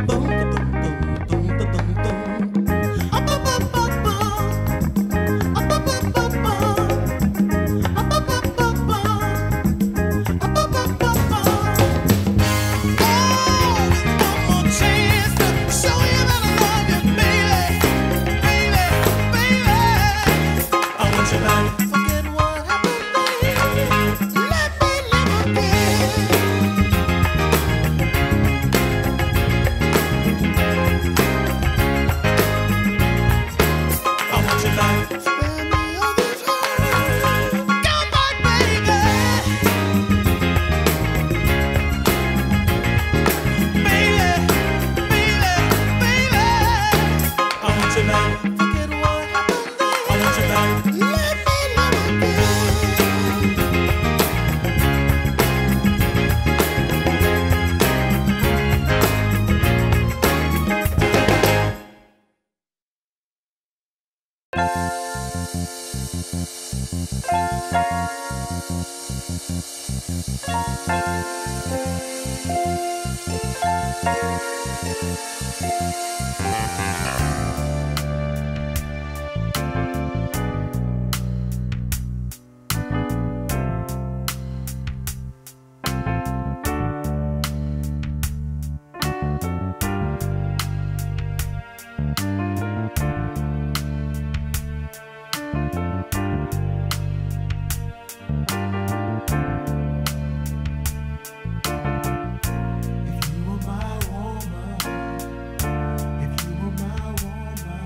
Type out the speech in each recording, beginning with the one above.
If you were my woman,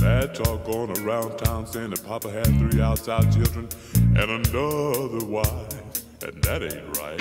Bad talk going around town saying that Papa had 3 outside children and another wife, and that ain't right.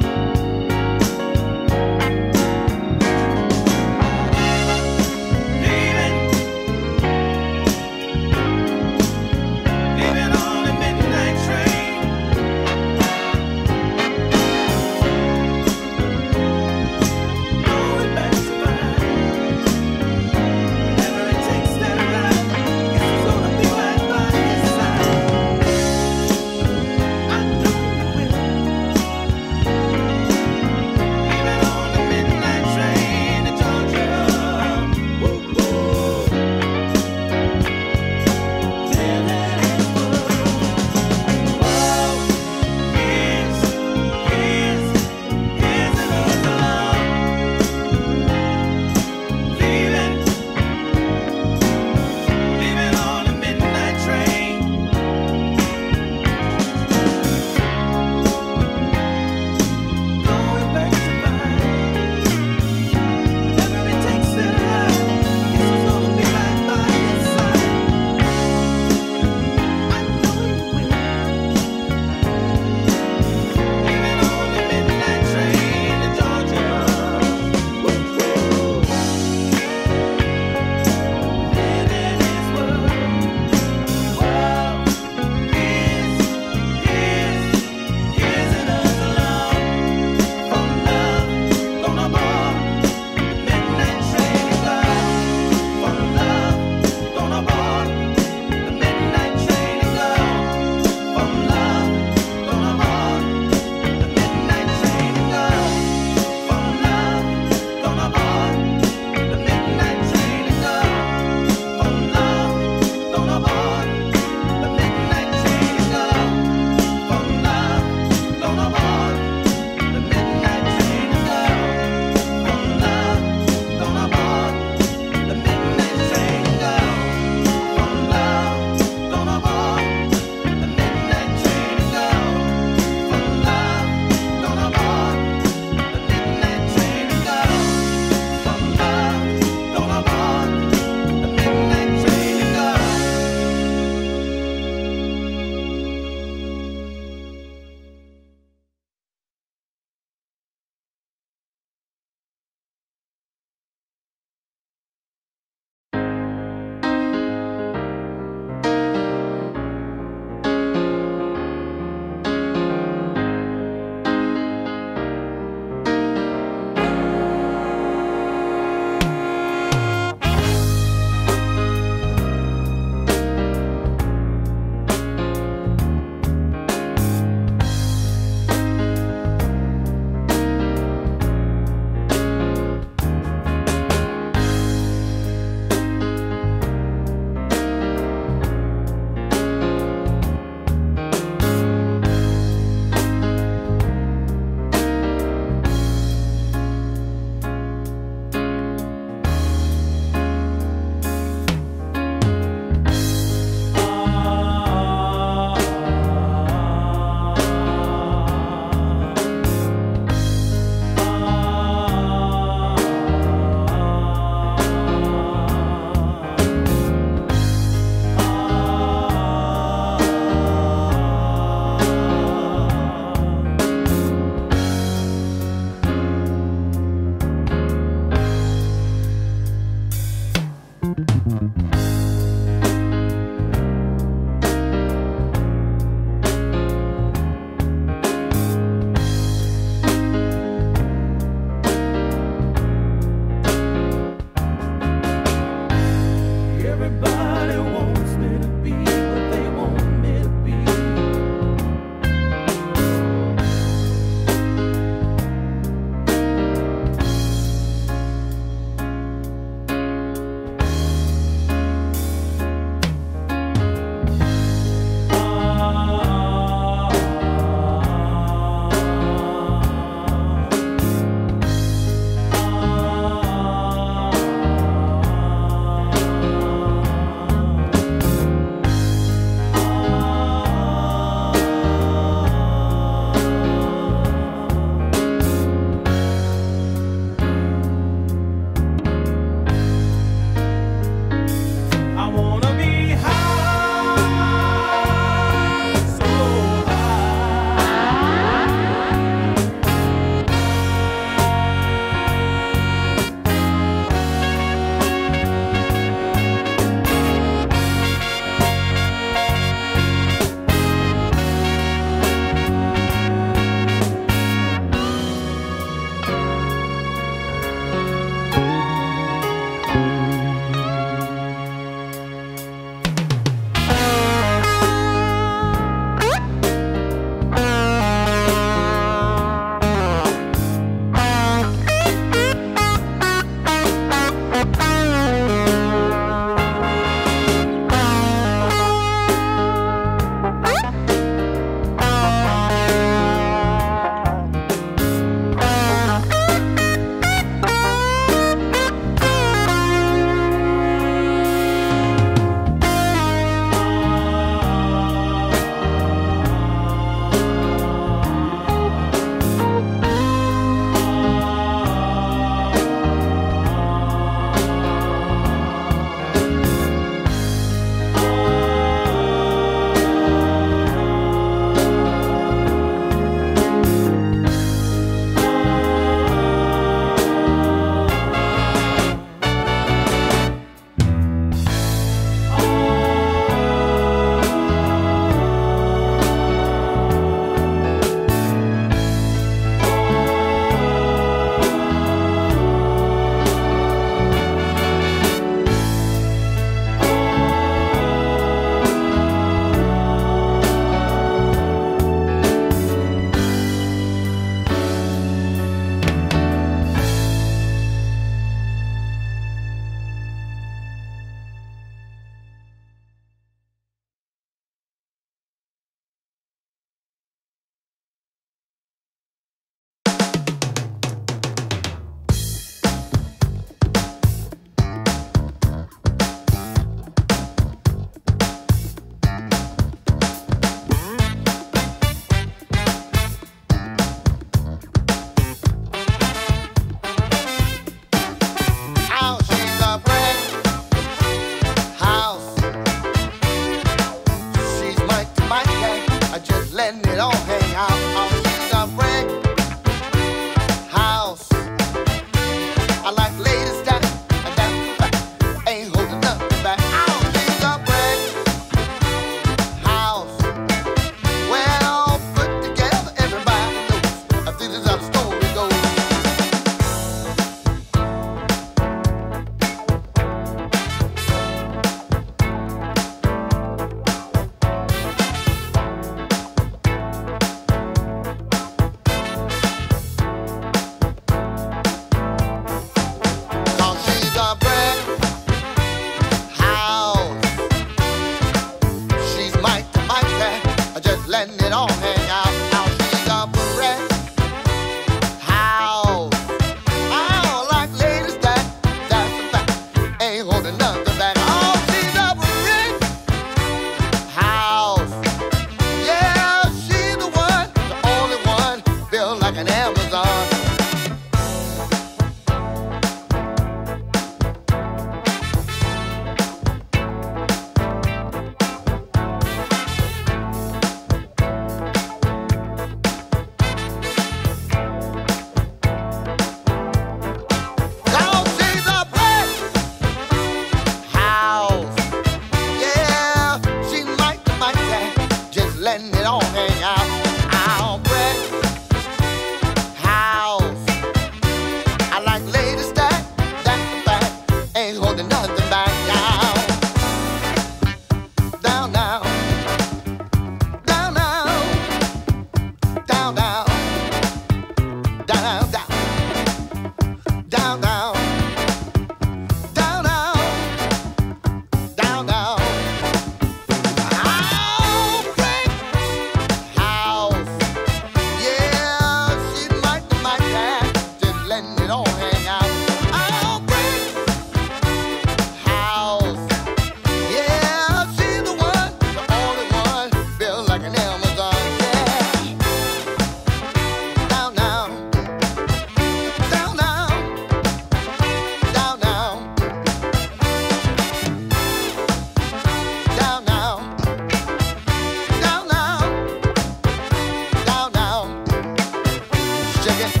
check it.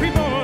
People